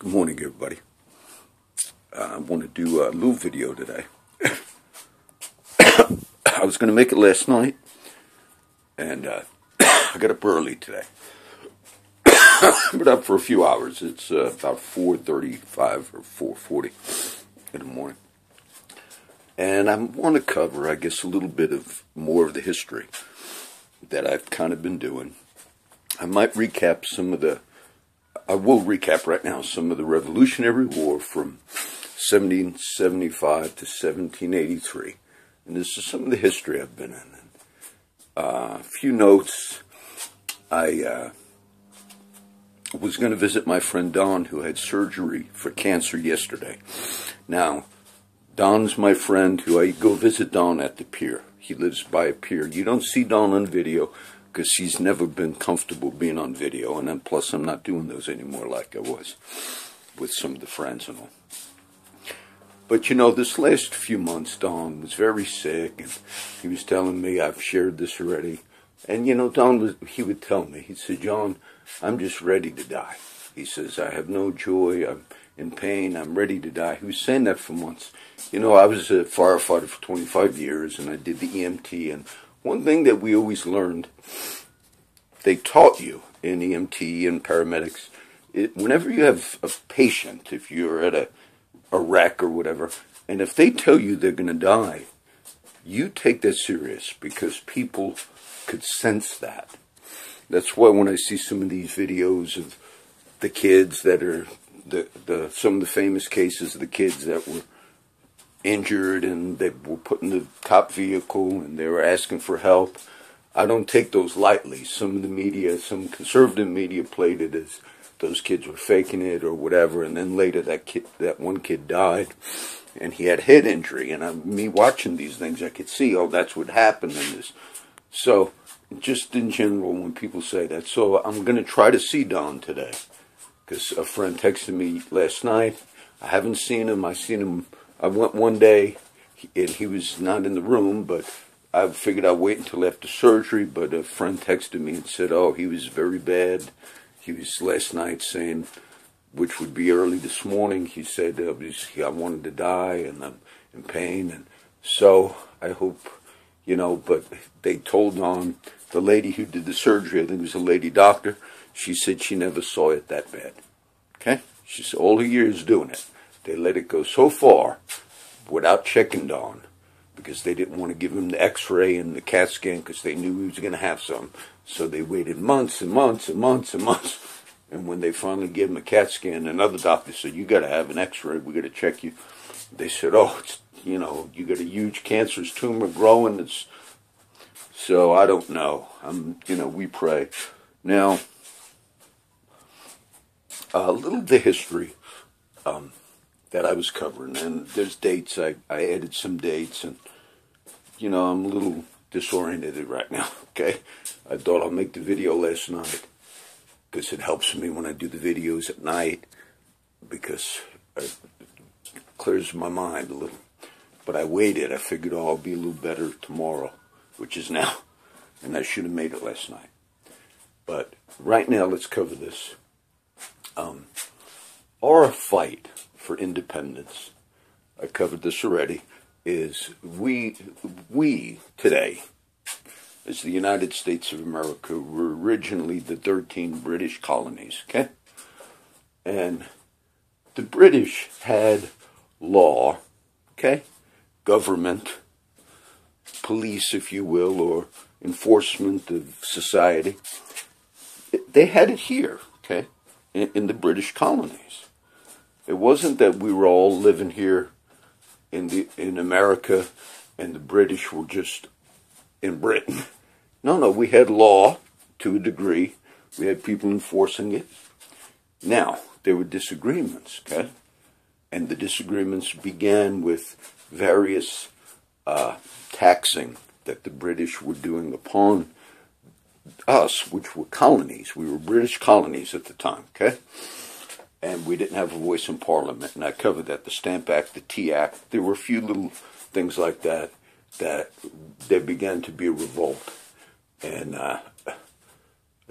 Good morning, everybody. I want to do a little video today. I was going to make it last night, and I got up early today. But up for a few hours. It's about 4:35 or 4:40 in the morning. And I want to cover, I guess, a little bit of more of the history that I've kind of been doing. I might recap some of the I will recap right now some of the Revolutionary War from 1775 to 1783. And this is some of the history I've been in. A few notes. I was going to visit my friend Don, who had surgery for cancer yesterday. Now, Don's my friend who I go visit Don at the pier. He lives by a pier. You don't see Don on video, because she's never been comfortable being on video, and then plus I'm not doing those anymore like I was with some of the friends and all. But you know, this last few months Don was very sick, and he was telling me, I've shared this already, and you know, he would tell me, he said, John, I'm just ready to die. He says, I have no joy, I'm in pain, I'm ready to die. He was saying that for months. You know, I was a firefighter for 25 years, and I did the EMT, and one thing that we always learned, they taught you in EMT and paramedics, whenever you have a patient, if you're at a wreck or whatever, and if they tell you they're going to die, you take that serious, because people could sense that. That's why when I see some of these videos of the kids that are, some of the famous cases of the kids that were injured and they were put in the cop vehicle and they were asking for help, I don't take those lightly. Some of the media, some conservative media, played it as those kids were faking it or whatever, and then later that one kid died and he had head injury, and me watching these things, I could see, oh, that's what happened in this. So just in general, when people say that, so I'm going to try to see Don today, because a friend texted me last night. I haven't seen him. I went one day, and he was not in the room, but I figured I'd wait until after surgery, but a friend texted me and said, oh, he was very bad. He was last night saying, which would be early this morning, he said, I wanted to die, and I'm in pain, and so I hope, you know, but they told on the lady who did the surgery, I think it was a lady doctor, she said she never saw it that bad, okay? She said all her years doing it. They let it go so far without checking Don, because they didn't want to give him the x-ray and the CAT scan, because they knew he was going to have some. So they waited months and months and months and months. And when they finally gave him a CAT scan, another doctor said, you got to have an x-ray. We got to check you. They said, oh, it's, you know, you got a huge cancerous tumor growing. It's, so I don't know. You know, we pray. Now, a little of the history that I was covering, and there's dates, I added some dates, and you know, I'm a little disoriented right now, okay? I thought I'll make the video last night, because it helps me when I do the videos at night, because it clears my mind a little, but I waited, I figured, oh, I'll be a little better tomorrow, which is now, and I should have made it last night, but right now, let's cover this. Our fight for independence, I covered this already, is we today, as the United States of America, were originally the 13 British colonies, okay? And the British had law, okay? Government, police, if you will, or enforcement of society. They had it here, okay, in the British colonies. It wasn't that we were all living here in America and the British were just in Britain. No, no, we had law to a degree. We had people enforcing it. Now, there were disagreements, okay? And the disagreements began with various taxing that the British were doing upon us, which were colonies. We were British colonies at the time, okay? And we didn't have a voice in Parliament, and I covered that, the Stamp Act, the Tea Act. There were a few little things like that, that there began to be a revolt. And I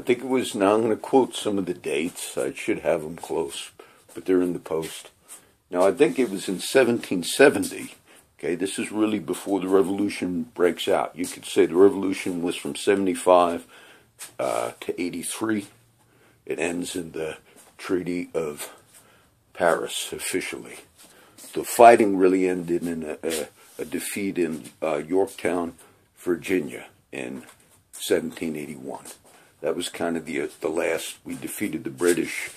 think it was, now I'm going to quote some of the dates. I should have them close, but they're in the Post. Now, I think it was in 1770, okay, this is really before the Revolution breaks out. You could say the Revolution was from 75 to 83. It ends in the Treaty of Paris, officially. The fighting really ended in a defeat in Yorktown, Virginia, in 1781. That was kind of the last. We defeated the British.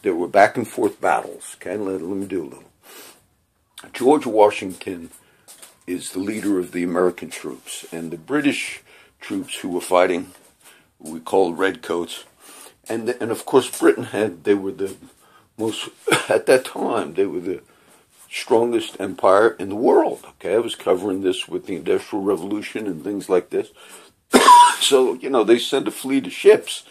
There were back and forth battles. Okay, let me do a little. George Washington is the leader of the American troops, and the British troops who were fighting, we called redcoats, and of course Britain had. They were the most at that time. They were the strongest empire in the world. Okay, I was covering this with the Industrial Revolution and things like this. So, you know, they sent a fleet of ships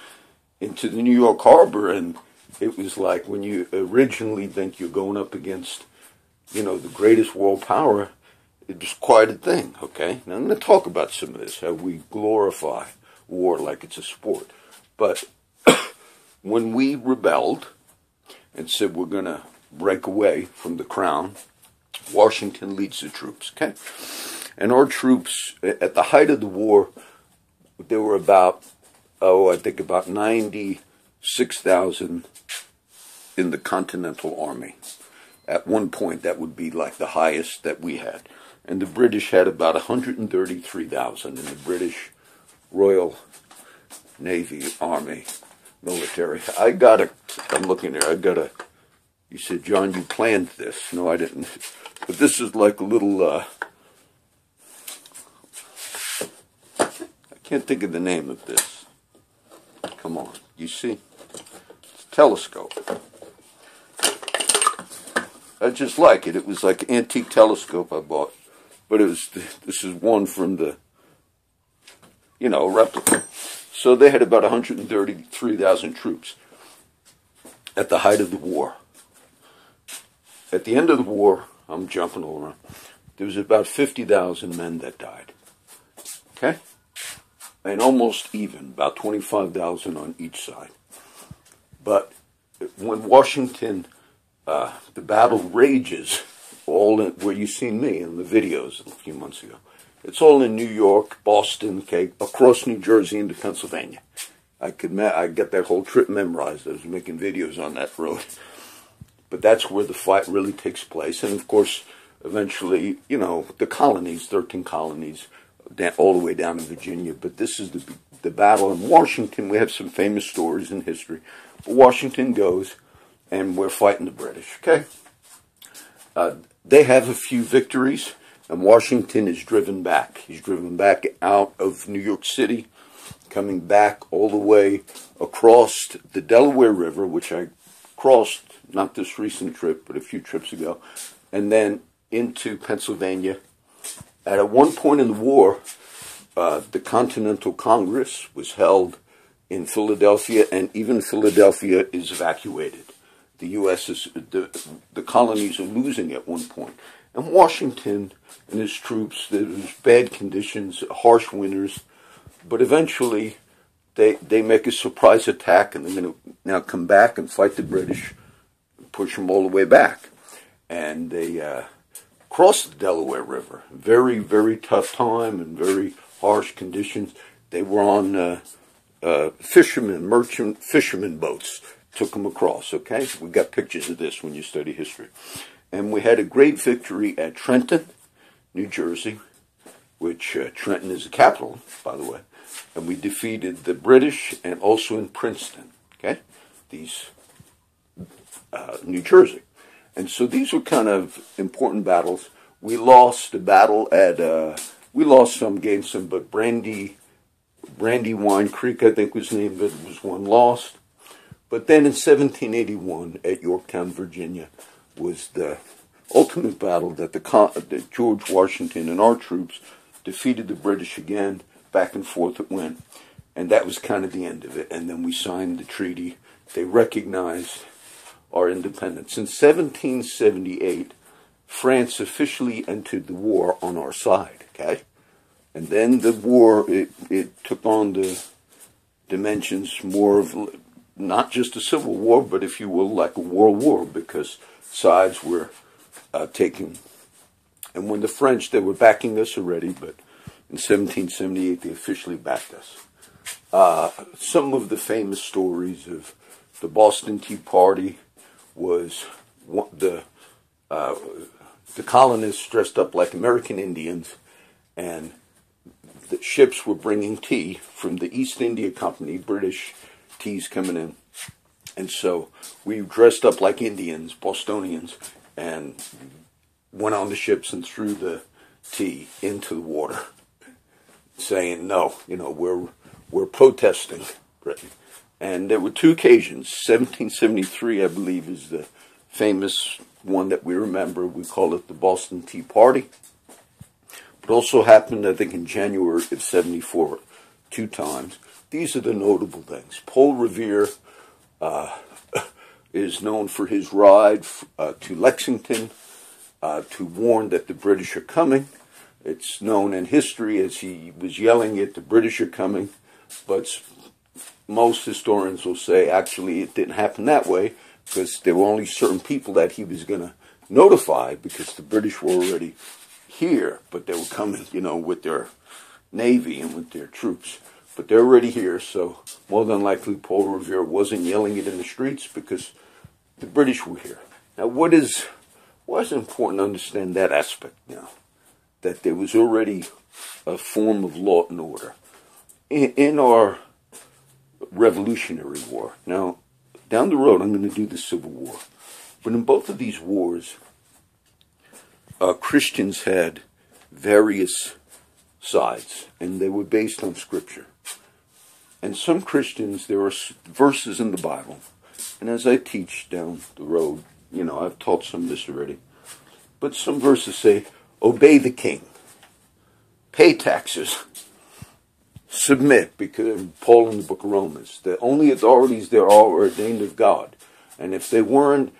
into the New York harbor, and it was like when you originally think you're going up against, you know, the greatest world power, it was quite a thing, okay? Now, I'm going to talk about some of this, how we glorify war like it's a sport. But when we rebelled and said we're going to break away from the crown, Washington leads the troops, okay? And our troops, at the height of the war, there were about, I think about 96,000 in the Continental Army. At one point, that would be like the highest that we had. And the British had about 133,000 in the British Royal Navy Army military. I'm looking here, you said, John, you planned this. No, I didn't. But this is like a little, I can't think of the name of this. Come on, you see? It's a telescope. I just like it. It was like an antique telescope I bought. But it was, this is one from the, you know, replica. So they had about 133,000 troops at the height of the war. At the end of the war, I'm jumping all around, there was about 50,000 men that died. Okay? And almost even, about 25,000 on each side. But when Washington, the battle rages, all in, where you seen me in the videos a few months ago, it's all in New York, Boston, okay, across New Jersey into Pennsylvania. I got that whole trip memorized. I was making videos on that road. But that's where the fight really takes place. And of course, eventually, you know, the colonies, 13 colonies, all the way down to Virginia. But this is the battle in Washington. We have some famous stories in history. But Washington goes, and we're fighting the British, okay? They have a few victories, and Washington is driven back. He's driven back out of New York City, coming back all the way across the Delaware River, which I crossed, not this recent trip, but a few trips ago, and then into Pennsylvania. At one point in the war, the Continental Congress was held in Philadelphia, and even Philadelphia is evacuated. The U.S. is, the colonies are losing at one point. And Washington and his troops, there was bad conditions, harsh winters, but eventually they make a surprise attack, and they're going to now come back and fight the British, push them all the way back. And they... across the Delaware River, very, very tough time and very harsh conditions. They were on merchant fishermen boats, took them across, okay? We got pictures of this when you study history. And we had a great victory at Trenton, New Jersey, which Trenton is the capital, by the way. And we defeated the British and also in Princeton, okay? These, New Jersey. And so these were kind of important battles. We lost a battle at, we lost some, gained some, but Brandywine Creek, I think was named, but it was one lost. But then in 1781 at Yorktown, Virginia, was the ultimate battle that that George Washington and our troops defeated the British again. Back and forth it went. And that was kind of the end of it. And then we signed the treaty. They recognized our independence. In 1778, France officially entered the war on our side, okay? And then the war, it took on the dimensions more of not just a civil war, but if you will, like a world war, because sides were taking. And when the French, they were backing us already, but in 1778 they officially backed us. Some of the famous stories of the Boston Tea Party was the colonists dressed up like American Indians, and the ships were bringing tea from the East India Company, British teas coming in. And so we dressed up like Indians, Bostonians, and went on the ships and threw the tea into the water, saying, no, you know, we're protesting Britain. And there were two occasions. 1773, I believe, is the famous one that we remember. We call it the Boston Tea Party. But also happened, I think, in January of 74, 2 times. These are the notable things. Paul Revere is known for his ride to Lexington to warn that the British are coming. It's known in history as he was yelling at the British are coming, but most historians will say actually it didn't happen that way, because there were only certain people that he was going to notify, because the British were already here, but they were coming, you know, with their navy and with their troops. But they're already here, so more than likely Paul Revere wasn't yelling it in the streets because the British were here. Now, what's important to understand that aspect now, that there was already a form of law and order in our Revolutionary War. Now, down the road, I'm going to do the Civil War. But in both of these wars, Christians had various sides, and they were based on Scripture. And some Christians, there are verses in the Bible, and as I teach down the road, you know, I've taught some of this already, but some verses say, obey the king, pay taxes, submit, because Paul in the book of Romans, the only authorities there are ordained of God, and if they weren't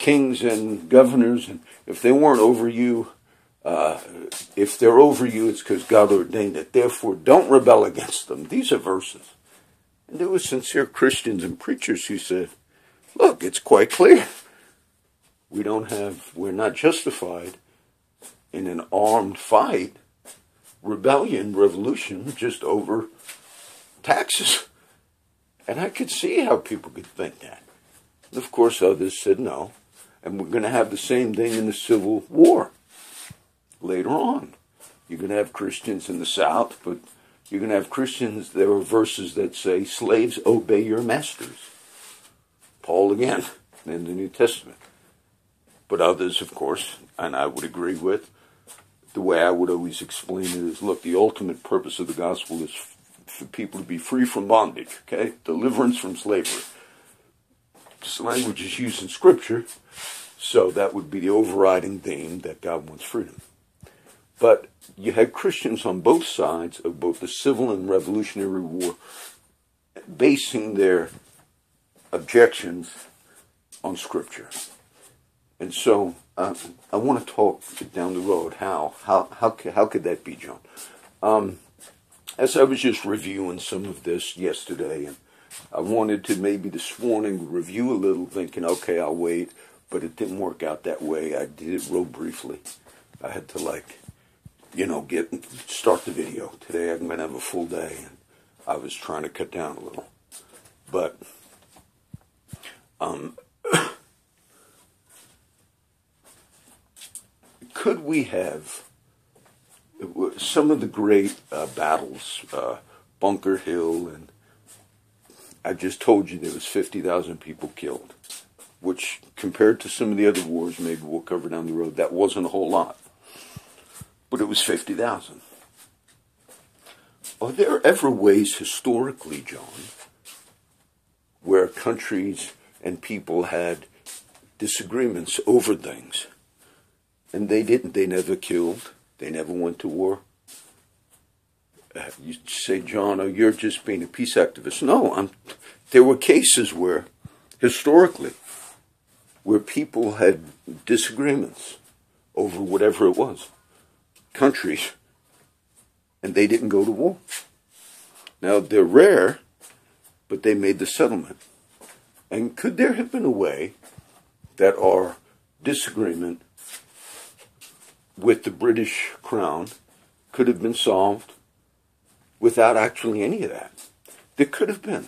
kings and governors, and if they weren't over you, if they're over you, it's because God ordained it. Therefore, don't rebel against them. These are verses. And there were sincere Christians and preachers who said, look, it's quite clear. We're not justified in an armed fight, rebellion, revolution, just over taxes. And I could see how people could think that. And of course, others said no. And we're going to have the same thing in the Civil War. Later on, you're going to have Christians in the South, but you're going to have Christians, there are verses that say, slaves, obey your masters. Paul again, in the New Testament. But others, of course, and I would agree with, the way I would always explain it is, look, the ultimate purpose of the gospel is for people to be free from bondage, okay? Deliverance from slavery. This language is used in Scripture, so that would be the overriding theme, that God wants freedom. But you had Christians on both sides of both the Civil and Revolutionary War basing their objections on Scripture. And so I want to talk down the road, how could that be, John? As I was just reviewing some of this yesterday, and I wanted to maybe this morning review a little, thinking, okay, I'll wait, but it didn't work out that way. I did it real briefly. I had to start the video. Today I'm going to have a full day, and I was trying to cut down a little. But could we have some of the great battles, Bunker Hill, and I just told you there was 50,000 people killed, which compared to some of the other wars, maybe we'll cover down the road, that wasn't a whole lot. But it was 50,000. Are there ever ways historically, John, where countries and people had disagreements over things, and they didn't? They never killed. They never went to war. You say, John, oh, you're just being a peace activist. No, there were cases where, historically, where people had disagreements over whatever it was. Countries, and they didn't go to war. Now, they're rare, but they made the settlement. And could there have been a way that our disagreement with the British Crown could have been solved without actually any of that? There could have been.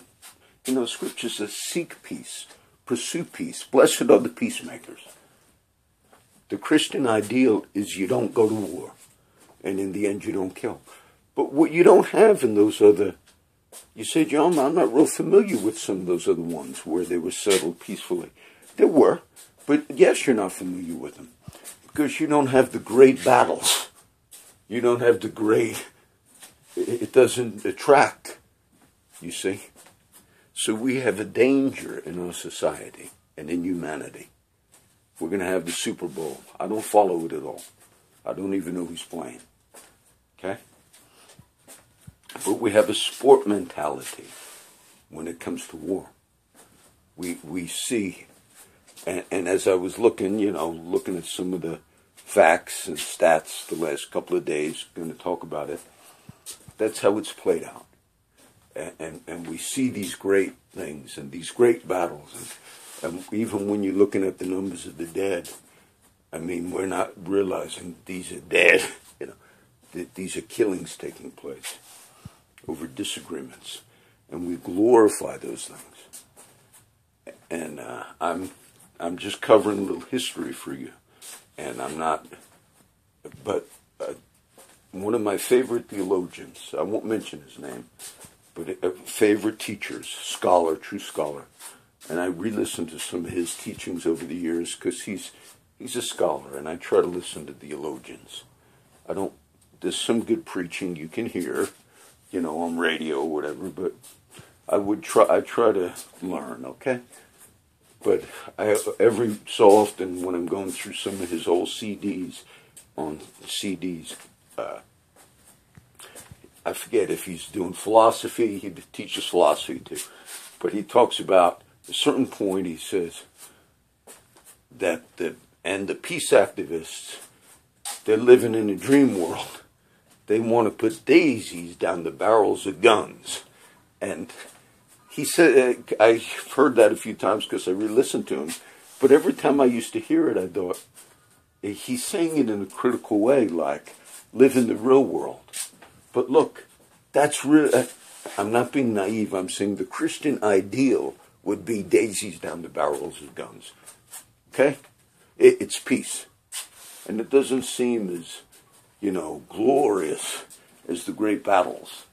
You know, Scripture says, seek peace, pursue peace, blessed are the peacemakers. The Christian ideal is you don't go to war, and in the end you don't kill. But what you don't have in those other, you say, John, I'm not real familiar with some of those other ones where they were settled peacefully. There were, but yes, you're not familiar with them because you don't have the great battles. You don't have the great, it doesn't attract, you see. So we have a danger in our society and in humanity. We're going to have the Super Bowl. I don't follow it at all. I don't even know who's playing. Okay? But we have a sport mentality when it comes to war. We see, and as I was looking, you know, looking at some of the facts and stats the last couple of days, going to talk about it, that's how it's played out. And we see these great things and these great battles. And even when you're looking at the numbers of the dead, I mean, we're not realizing these are dead, you know, that these are killings taking place over disagreements. And we glorify those things. And I'm just covering a little history for you. And I'm not, but one of my favorite theologians, I won't mention his name, but favorite teachers, scholar, true scholar, and I re-listened to some of his teachings over the years because he's a scholar, and I try to listen to theologians. I don't. There's some good preaching you can hear, you know, on radio or whatever. But I would try. I try to learn, okay. But I, every so often when I'm going through some of his old CDs, I forget if he's doing philosophy. He teaches philosophy too, but he talks about. At a certain point, he says that the peace activists, they're living in a dream world. They want to put daisies down the barrels of guns. And he said, I've heard that a few times because I re-listened to him, but every time I used to hear it, I thought, he's saying it in a critical way, like, live in the real world. But look, that's real. I'm not being naive. I'm saying the Christian ideal would be daisies down the barrels of guns. Okay? It's peace. And it doesn't seem as, you know, glorious as the great battles,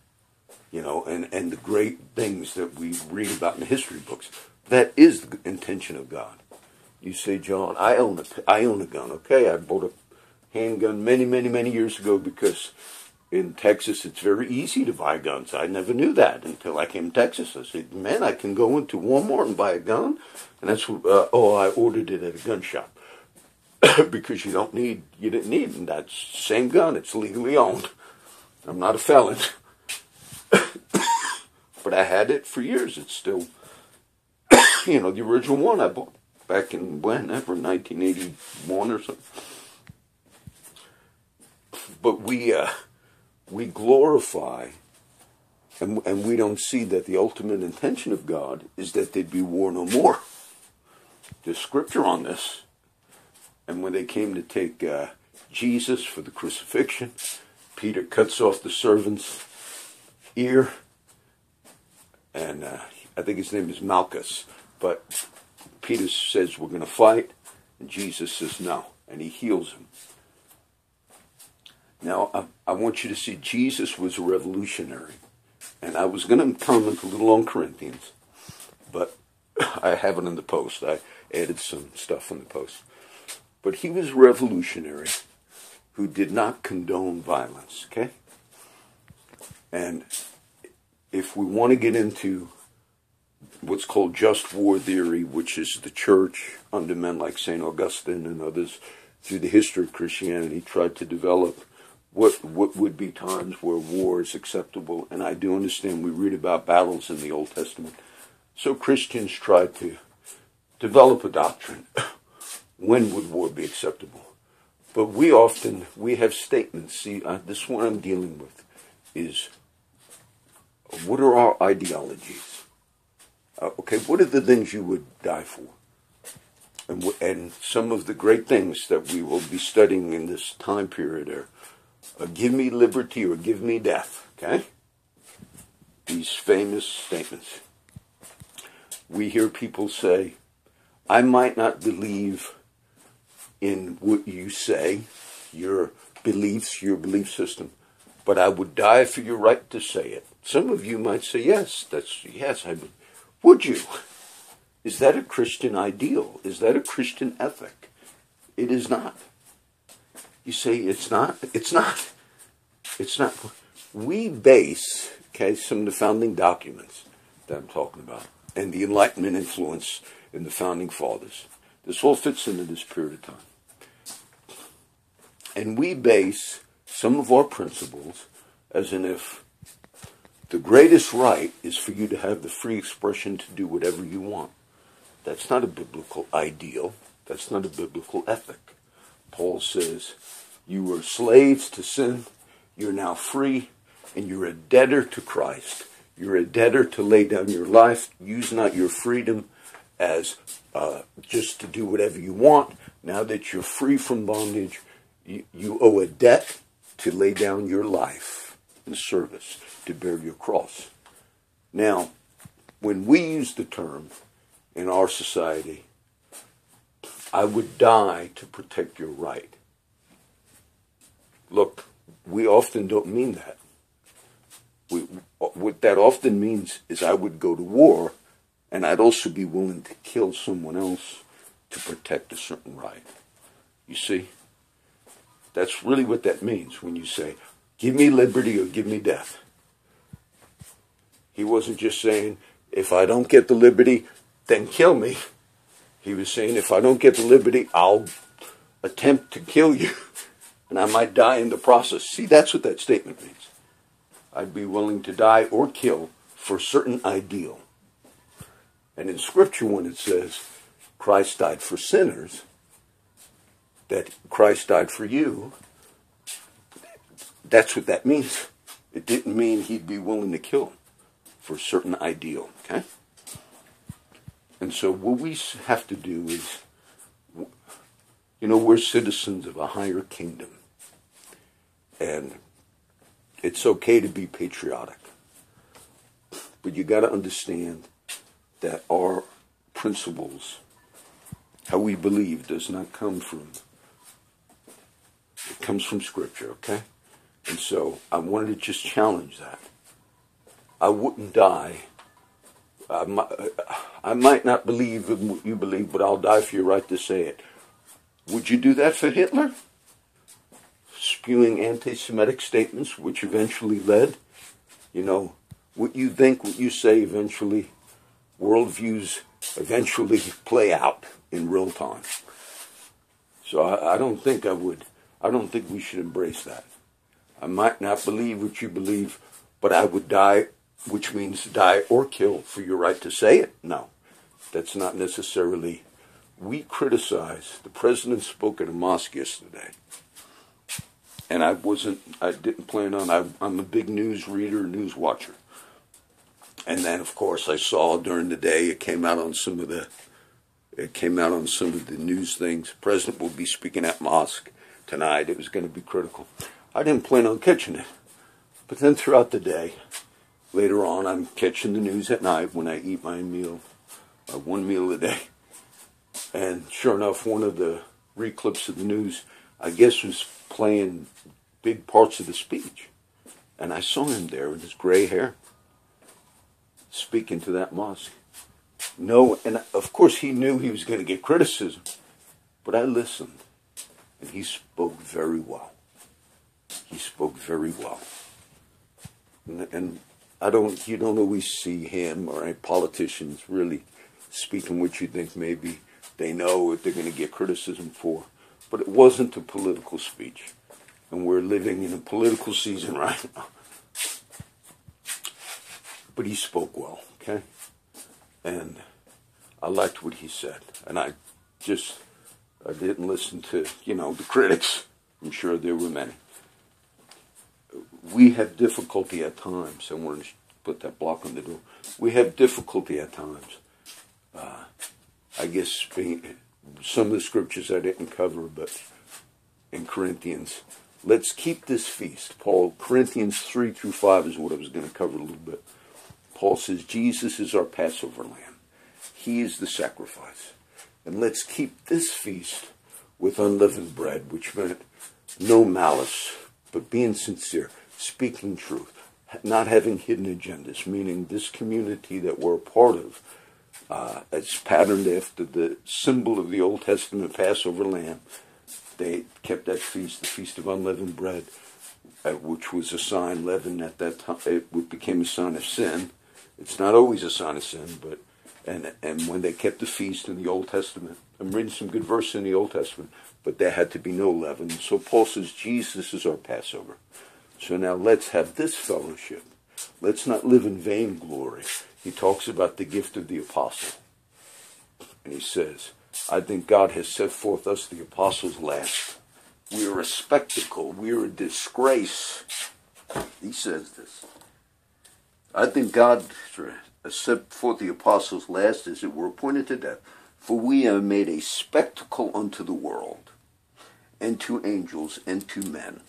you know, and the great things that we read about in the history books. That is the intention of God. You say, John, I own a gun, okay? I bought a handgun many, many, many years ago because in Texas, it's very easy to buy guns. I never knew that until I came to Texas. I said, man, I can go into Walmart and buy a gun. And that's what, I ordered it at a gun shop. Because you didn't need that same gun. It's legally owned. I'm not a felon. But I had it for years. It's still, you know, the original one I bought back in whenever, 1981 or something. But we glorify, and we don't see that the ultimate intention of God is that there'd be war no more. There's scripture on this. And when they came to take Jesus for the crucifixion, Peter cuts off the servant's ear. And I think his name is Malchus. But Peter says, we're going to fight. And Jesus says, no. And he heals him. Now, I want you to see Jesus was a revolutionary. And I was going to comment a little on Corinthians, but I have it in the post. I added some stuff in the post. But he was a revolutionary who did not condone violence, okay? And if we want to get into what's called just war theory, which is the church under men like St. Augustine and others through the history of Christianity tried to develop what would be times where war is acceptable. And I do understand we read about battles in the Old Testament. So Christians tried to develop a doctrine. When would war be acceptable? But we have statements. See, this one I'm dealing with is, what are our ideologies? Okay, what are the things you would die for? And some of the great things that we will be studying in this time period are give me liberty or give me death, okay? These famous statements. We hear people say, I might not believe in what you say, your belief system, but I would die for your right to say it. Some of you might say, yes, I would. Would you? Is that a Christian ideal? Is that a Christian ethic? It is not. You say it's not? It's not. It's not. We base, okay, some of the founding documents that I'm talking about and the Enlightenment influence in the founding fathers. This all fits into this period of time. And we base some of our principles as in if the greatest right is for you to have the free expression to do whatever you want. That's not a biblical ideal. That's not a biblical ethic. Paul says, you were slaves to sin, you're now free, and you're a debtor to Christ. You're a debtor to lay down your life. Use not your freedom as just to do whatever you want. Now that you're free from bondage, you owe a debt to lay down your life in service, to bear your cross. Now, when we use the term, in our society, I would die to protect your right. Look, we often don't mean that. What that often means is I would go to war, and I'd also be willing to kill someone else to protect a certain right. You see? That's really what that means when you say, give me liberty or give me death. He wasn't just saying, if I don't get the liberty, then kill me. He was saying, if I don't get the liberty, I'll attempt to kill you, and I might die in the process. See, that's what that statement means. I'd be willing to die or kill for a certain ideal. And in Scripture, when it says, Christ died for sinners, that Christ died for you, that's what that means. It didn't mean he'd be willing to kill for a certain ideal, okay? And so what we have to do is, you know, we're citizens of a higher kingdom. And it's okay to be patriotic. But you got to understand that our principles, how we believe, does not come from, it comes from Scripture, okay? And so I wanted to just challenge that. I wouldn't die. I might not believe in what you believe, but I'll die for your right to say it. Would you do that for Hitler? Spewing anti-Semitic statements, which eventually led, you know, what you think, what you say eventually, worldviews eventually play out in real time. So I don't think I would, I don't think we should embrace that. I might not believe what you believe, but I would die, which means die or kill for your right to say it? No, that's not necessarily. We criticize. The president spoke at a mosque yesterday, and I wasn't, I didn't plan on, I'm a big news reader, news watcher. And then, of course, I saw during the day, it came out on some of the news things. The president will be speaking at mosque tonight. It was going to be critical. I didn't plan on catching it. But then throughout the day, later on, I'm catching the news at night when I eat my meal, my one meal a day. And sure enough, one of the reclips of the news, I guess, was playing big parts of the speech. And I saw him there with his gray hair, speaking to that mosque. No, and of course he knew he was going to get criticism, but I listened, and he spoke very well. He spoke very well. And you don't always see him or any politicians really speaking what you think maybe they know what they're going to get criticism for. But it wasn't a political speech. And we're living in a political season right now. But he spoke well, okay? And I liked what he said. And I didn't listen to, you know, the critics. I'm sure there were many. We have difficulty at times, and we're put that block on the door. We have difficulty at times. I guess some of the scriptures I didn't cover, but in Corinthians, let's keep this feast. Paul, Corinthians 3 through 5 is what I was going to cover a little bit. Paul says, Jesus is our Passover lamb. He is the sacrifice. And let's keep this feast with unleavened bread, which meant no malice, but being sincere, speaking truth, not having hidden agendas, meaning this community that we're a part of, it's patterned after the symbol of the Old Testament Passover lamb. They kept that feast, the Feast of Unleavened Bread, which was a sign, leaven at that time, it became a sign of sin. It's not always a sign of sin, but and when they kept the feast in the Old Testament, I'm reading some good verses in the Old Testament, but there had to be no leaven. So Paul says, Jesus is our Passover. So now let's have this fellowship. Let's not live in vainglory. He talks about the gift of the apostle. And he says, I think God has set forth us, the apostles, last. We are a spectacle. We are a disgrace. He says this. I think God has set forth the apostles last, as it were appointed to death. For we are made a spectacle unto the world, and to angels, and to men.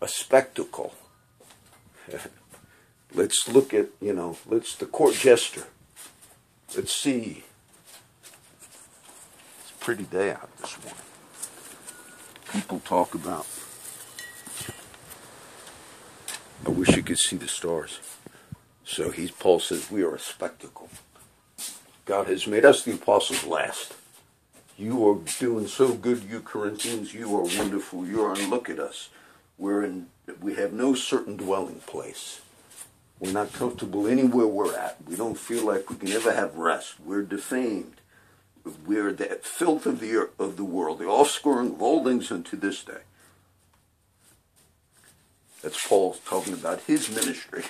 A spectacle. Let's look at, let's the court jester. Let's see. It's a pretty day out this morning. People talk about, I wish you could see the stars. So Paul says, we are a spectacle. God has made us the apostles last. You are doing so good, you Corinthians. You are wonderful. You are, and look at us. We have no certain dwelling place. We're not comfortable anywhere we're at. We don't feel like we can ever have rest. We're defamed. We're the filth of the world, the offscouring of all things unto this day. That's Paul talking about his ministry.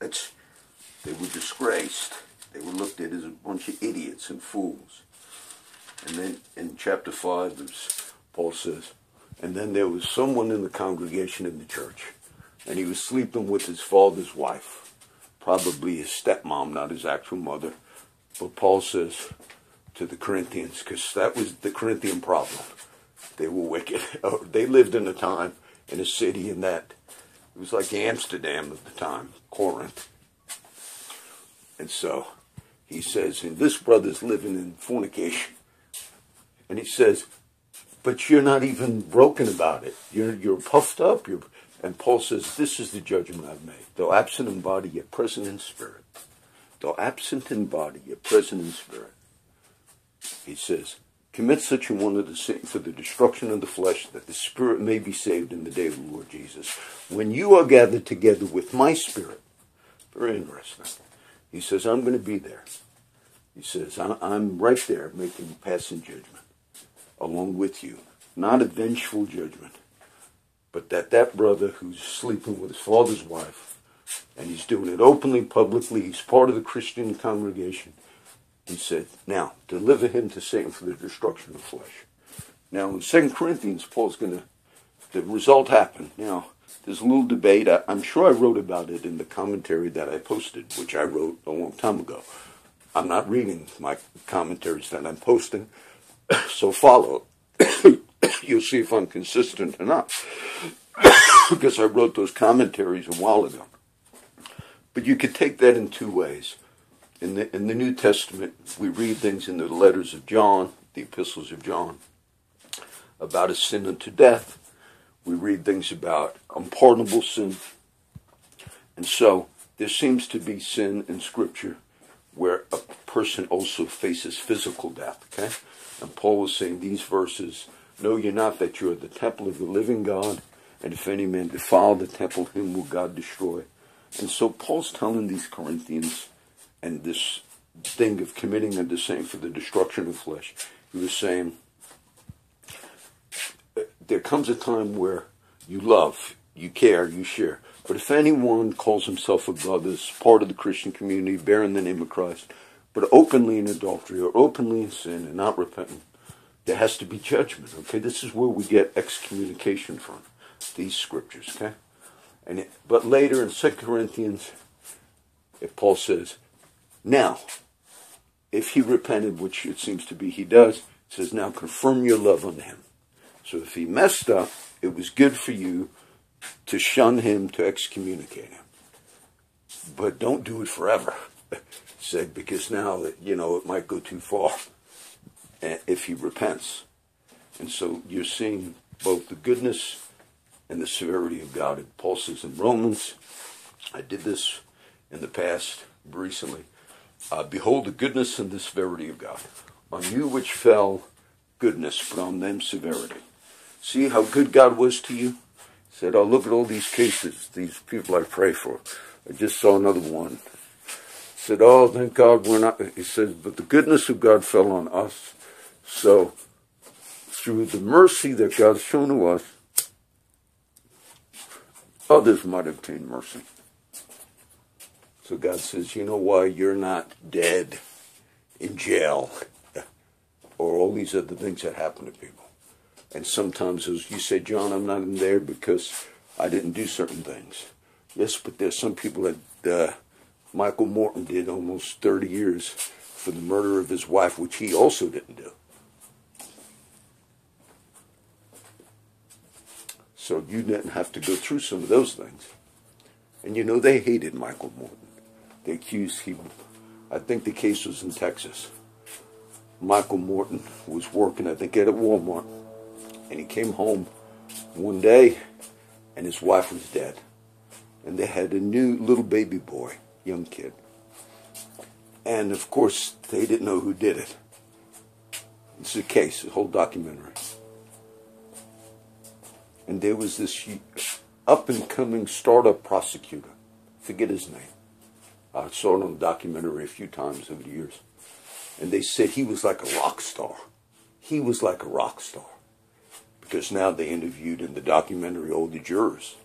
They were disgraced. They were looked at as a bunch of idiots and fools. And then in chapter 5, Paul says, and then there was someone in the congregation in the church, and he was sleeping with his father's wife, probably his stepmom, not his actual mother. But Paul says to the Corinthians, because that was the Corinthian problem. They were wicked. They lived in a time, in a city, in that. It was like Amsterdam at the time, Corinth. And so he says, and this brother's living in fornication. And he says, but you're not even broken about it. You're puffed up. And Paul says, this is the judgment I've made. Though absent in body, yet present in spirit. Though absent in body, yet present in spirit. He says, commit such a one of the sin for the destruction of the flesh, that the spirit may be saved in the day of the Lord Jesus. When you are gathered together with my spirit, very interesting. He says, I'm going to be there. He says, I'm right there making passing judgment along with you. Not a vengeful judgment, but that brother who's sleeping with his father's wife, and he's doing it openly, publicly, he's part of the Christian congregation. He said, now, deliver him to Satan for the destruction of the flesh. Now, in 2 Corinthians, Paul's going to, the result happened. Now, there's a little debate. I'm sure I wrote about it in the commentary that I posted, which I wrote a long time ago. I'm not reading my commentaries that I'm posting, so follow. You'll see if I'm consistent or not, because I wrote those commentaries a while ago. But you could take that in two ways. In the New Testament, we read things in the letters of John, the epistles of John, about a sin unto death. We read things about unpardonable sin. And so there seems to be sin in Scripture where a person also faces physical death. Okay? And Paul was saying these verses, know ye not that you are the temple of the living God, and if any man defile the temple, him will God destroy. And so Paul's telling these Corinthians, and this thing of committing unto Satan for the destruction of the flesh, he was saying, there comes a time where you love, you care, you share. But if anyone calls himself a brother, part of the Christian community, bearing the name of Christ, but openly in adultery or openly in sin and not repentant, there has to be judgment, okay? This is where we get excommunication from, these scriptures, okay? But later in 2 Corinthians, if Paul says, now, if he repented, which it seems to be he does, says, now confirm your love unto him. So if he messed up, it was good for you to shun him, to excommunicate him. But don't do it forever, said, because now, you know, it might go too far if he repents. And so you're seeing both the goodness and the severity of God. And Paul says in Romans, I did this in the past, recently, behold the goodness and the severity of God. On you which fell goodness, but on them severity. See how good God was to you? He said, oh, look at all these cases, these people I pray for. I just saw another one. He said, oh, thank God we're not. He says, but the goodness of God fell on us. So through the mercy that God's shown to us, others might obtain mercy. So God says, you know why you're not dead in jail or all these other things that happen to people. And sometimes as you say, John, I'm not in there because I didn't do certain things. Yes, but there's some people that Michael Morton did almost 30 years for the murder of his wife, which he also didn't do. So you didn't have to go through some of those things. And you know, they hated Michael Morton. They accused him, I think the case was in Texas. Michael Morton was working, I think, at a Walmart. And he came home one day, and his wife was dead. And they had a new little baby boy, young kid. And, of course, they didn't know who did it. It's a case, a whole documentary. And there was this up-and-coming startup prosecutor. Forget his name. I saw it on the documentary a few times over the years. And they said he was like a rock star. He was like a rock star. Because now they interviewed in the documentary all the jurors.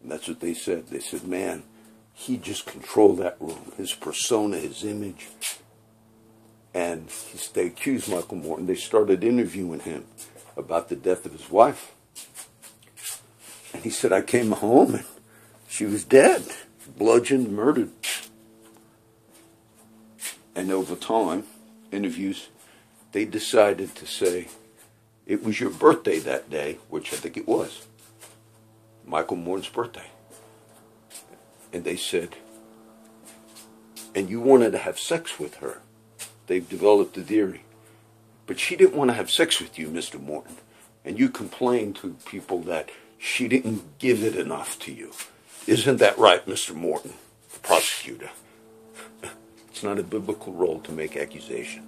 And that's what they said. They said, man, he just controlled that room. His persona, his image. And they accused Michael Morton. They started interviewing him about the death of his wife. And he said, I came home and she was dead. Bludgeoned, murdered. And over time, interviews, they decided to say, it was your birthday that day, which I think it was. Michael Morton's birthday. And they said, and you wanted to have sex with her. They've developed the theory. But she didn't want to have sex with you, Mr. Morton. And you complained to people that she didn't give it enough to you. Isn't that right, Mr. Morton, the prosecutor? It's not a biblical role to make accusation.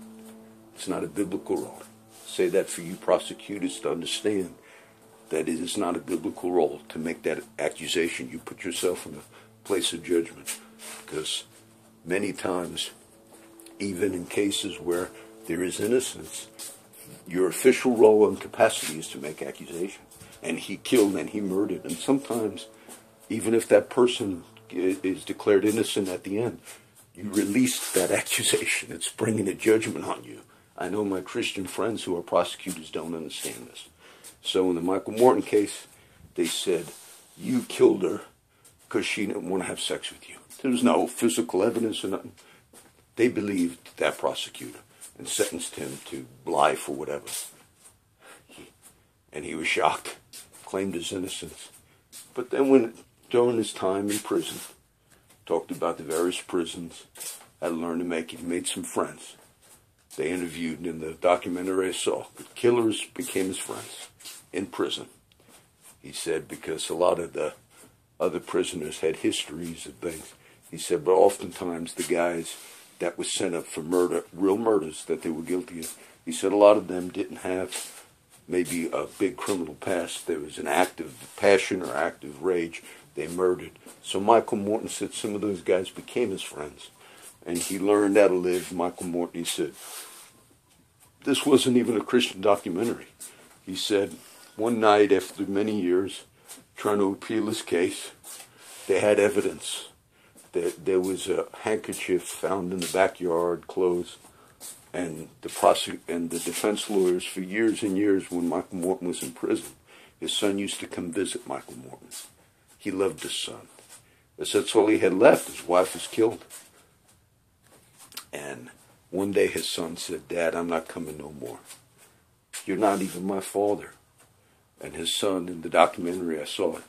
It's not a biblical role. I say that for you prosecutors to understand that it is not a biblical role to make that accusation. You put yourself in a place of judgment, because many times, even in cases where there is innocence, your official role and capacity is to make accusation. And he killed and he murdered. And sometimes, even if that person is declared innocent at the end, you released that accusation. It's bringing a judgment on you. I know my Christian friends who are prosecutors don't understand this. So in the Michael Morton case, they said, you killed her because she didn't want to have sex with you. There was no physical evidence or nothing. They believed that prosecutor and sentenced him to life or whatever. And he was shocked, claimed his innocence. But then when, during his time in prison, talked about the various prisons, I learned to make, he made some friends. They interviewed in the documentary I saw. The killers became his friends in prison. He said, because a lot of the other prisoners had histories of things. He said, but oftentimes the guys that were sent up for murder, real murders that they were guilty of, he said a lot of them didn't have maybe a big criminal past. There was an act of passion or act of rage. They murdered. So Michael Morton said some of those guys became his friends. And he learned how to live. Michael Morton, he said, this wasn't even a Christian documentary. He said, one night after many years trying to appeal his case, they had evidence that there was a handkerchief found in the backyard, clothes. And the defense lawyers, for years and years, when Michael Morton was in prison, his son used to come visit Michael Morton. He loved his son. That's all he had left. His wife was killed. And one day his son said, "Dad, I'm not coming no more. You're not even my father." And his son, in the documentary I saw it,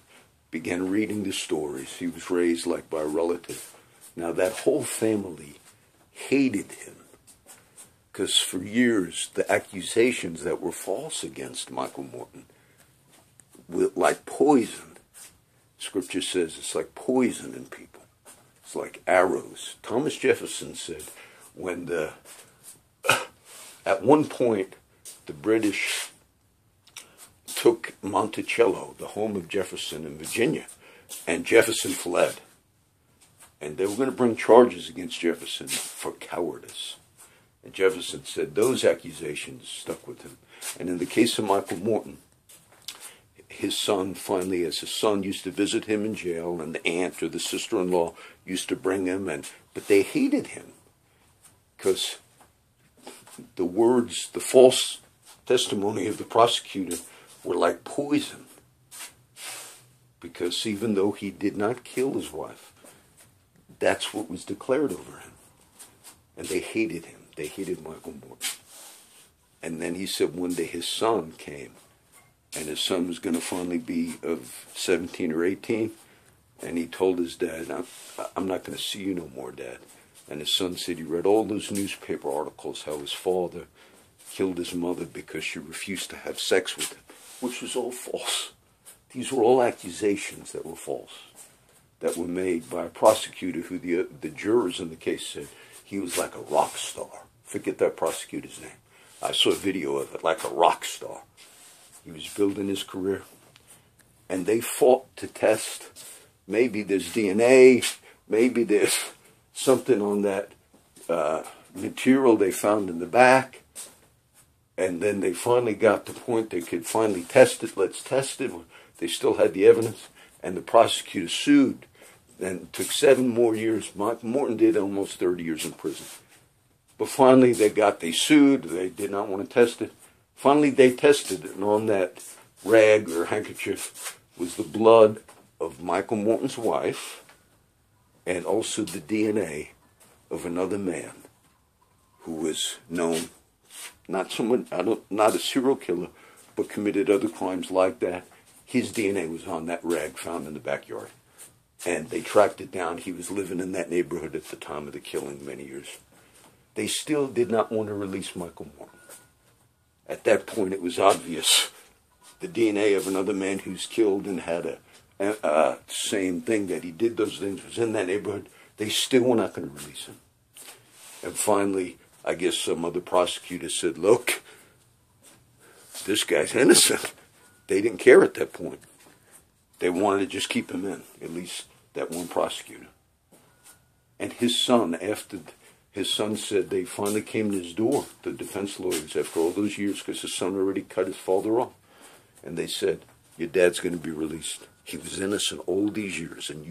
began reading the stories. He was raised like by a relative. Now that whole family hated him, because for years the accusations that were false against Michael Morton were like poison. Scripture says it's like poison in people. It's like arrows. Thomas Jefferson said, when at one point the British took Monticello, the home of Jefferson in Virginia, and Jefferson fled. And they were going to bring charges against Jefferson for cowardice. And Jefferson said those accusations stuck with him. And in the case of Michael Morton, his son finally, as his son used to visit him in jail, and the aunt or the sister-in-law used to bring him, but they hated him because the words, the false testimony of the prosecutor were like poison. Because even though he did not kill his wife, that's what was declared over him. And they hated him. They hated Michael Morton. And then he said one day his son came, and his son was going to finally be of 17 or 18, and he told his dad, I'm not going to see you no more, Dad. And his son said he read all those newspaper articles how his father killed his mother because she refused to have sex with him, which was all false. These were all accusations that were false, that were made by a prosecutor who the jurors in the case said he was like a rock star. Forget that prosecutor's name. I saw a video of it, like a rock star. He was building his career. And they fought to test, maybe there's DNA, maybe there's something on that material they found in the back. And then they finally got to the point they could finally test it. Let's test it. They still had the evidence. And the prosecutor sued. And it took 7 more years. Michael Morton did almost 30 years in prison. But finally they sued. They did not want to test it. Finally, they tested it, and on that rag or handkerchief was the blood of Michael Morton's wife and also the DNA of another man who was known, not a serial killer, but committed other crimes like that. His DNA was on that rag found in the backyard, and they tracked it down. He was living in that neighborhood at the time of the killing many years. They still did not want to release Michael Morton. At that point, it was obvious. The DNA of another man who's killed and had a same thing, that he did those things, was in that neighborhood. They still were not going to release him. And finally, I guess some other prosecutor said, look, this guy's innocent. They didn't care at that point. They wanted to just keep him in, at least that one prosecutor. And his son, after... His son said they finally came to his door, the defense lawyers, after all those years, because his son already cut his father off. And they said, your dad's going to be released. He was innocent all these years, and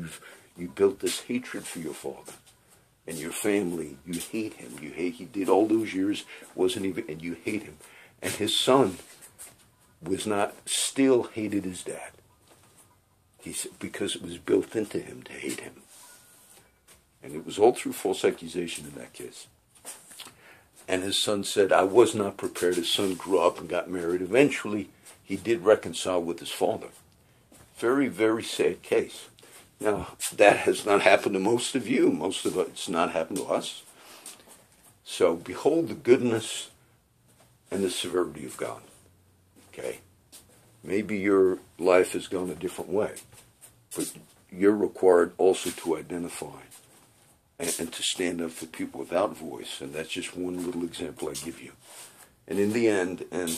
you built this hatred for your father and your family. You hate him. He did all those years, and you hate him. And his son still hated his dad. He said, because it was built into him to hate him. And it was all through false accusation in that case. And his son said, I was not prepared. His son grew up and got married. Eventually, he did reconcile with his father. Very, very sad case. Now, that has not happened to most of you. Most of it's not happened to us. So, behold the goodness and the severity of God. Okay? Maybe your life has gone a different way. But you're required also to identify and to stand up for people without voice. And that's just one little example I give you. And in the end, and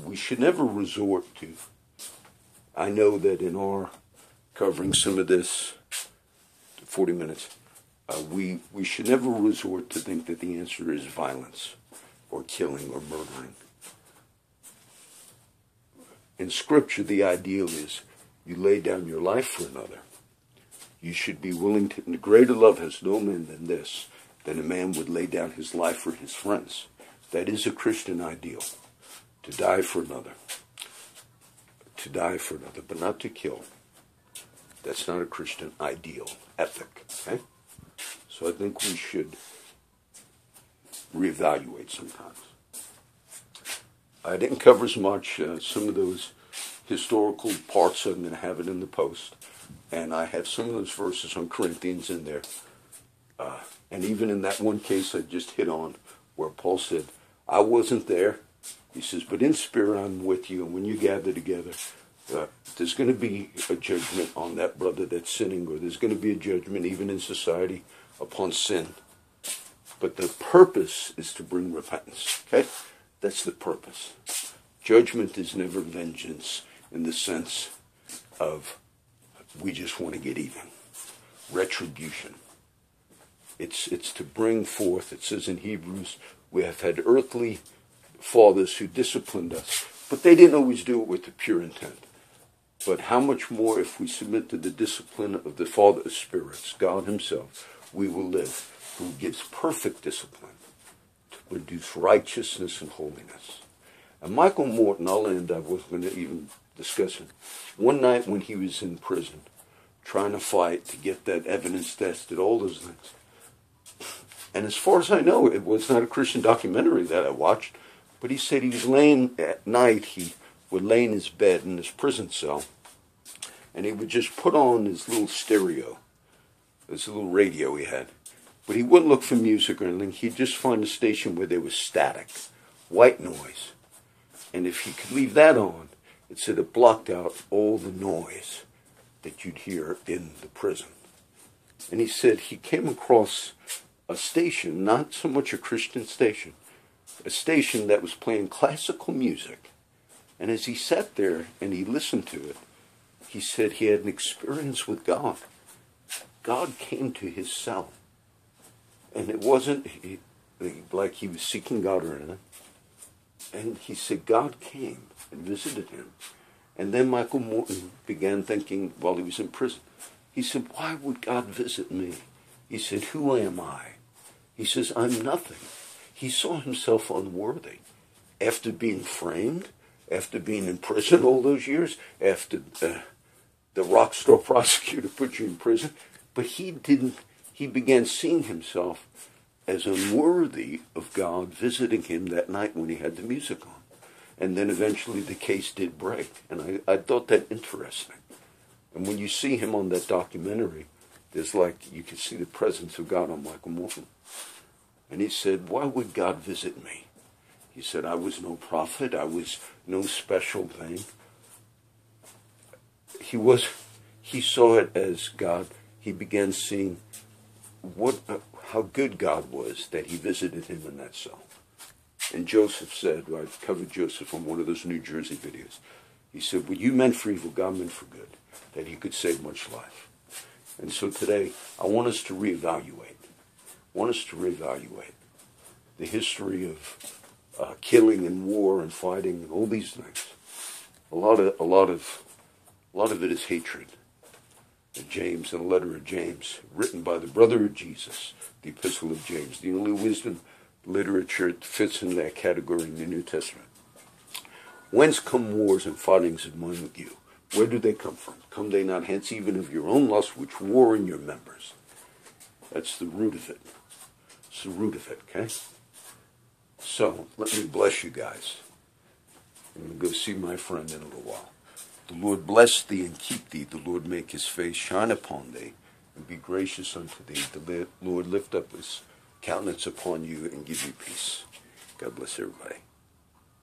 we should never resort to, I know that in our covering some of this, 40 minutes, we should never resort to think that the answer is violence or killing or murdering. In Scripture, the ideal is you lay down your life for another. You should be willing to, and greater love has no man than this, than a man would lay down his life for his friends. That is a Christian ideal, to die for another. To die for another, but not to kill. That's not a Christian ideal, ethic, okay? So I think we should reevaluate sometimes. I didn't cover as much. Some of those historical parts, I'm going to have it in the post. And I have some of those verses on Corinthians in there. And even in that one case I just hit on where Paul said, I wasn't there. He says, but in spirit I'm with you. And when you gather together, there's going to be a judgment on that brother that's sinning, or there's going to be a judgment even in society upon sin. But the purpose is to bring repentance, okay? That's the purpose. Judgment is never vengeance in the sense of we just want to get even. Retribution. It's to bring forth, it says in Hebrews, we have had earthly fathers who disciplined us, but they didn't always do it with the pure intent. But how much more if we submit to the discipline of the Father of spirits, God himself, we will live, who gives perfect discipline to produce righteousness and holiness. And Michael Morton, I'll end, I wasn't going to even discuss it. One night when he was in prison, trying to fight to get that evidence tested, all those things. And as far as I know, it was not a Christian documentary that I watched, but he said he was laying at night, he would lay in his bed in his prison cell, and he would just put on his little stereo, this little radio he had. But he wouldn't look for music or anything. He'd just find a station where there was static, white noise. And if he could leave that on, it said it blocked out all the noise that you'd hear in the prison. And he said he came across a station, not so much a Christian station, a station that was playing classical music. And as he sat there and he listened to it, he said he had an experience with God. God came to his cell. And it wasn't like he was seeking God or anything. And he said God came and visited him. And then Michael Morton began thinking while he was in prison. He said, why would God visit me? He said, who am I? He says, I'm nothing. He saw himself unworthy. After being framed, after being in prison all those years, after the rock star prosecutor put you in prison. But he didn't. He began seeing himself as unworthy of God visiting him that night when he had the music on. And then eventually the case did break. And I thought that interesting. And when you see him on that documentary, there's like, you can see the presence of God on Michael Morton. And he said, why would God visit me? He said, I was no prophet. I was no special thing. He saw it as God. He began seeing how good God was that he visited him in that cell. And Joseph said, I've covered Joseph on one of those New Jersey videos. He said, well, you meant for evil, God meant for good, that he could save much life. And so today, I want us to reevaluate. I want us to reevaluate the history of killing and war and fighting and all these things. A lot of it is hatred. James, and the letter of James, written by the brother of Jesus, the epistle of James, the only wisdom literature fits in that category in the New Testament. Whence come wars and fightings among you? Where do they come from? Come they not hence even of your own lust, which war in your members? That's the root of it. It's the root of it, okay? So, let me bless you guys. I'm going to go see my friend in a little while. The Lord bless thee and keep thee. The Lord make his face shine upon thee and be gracious unto thee. The Lord lift up his countenance upon you and give you peace. God bless everybody.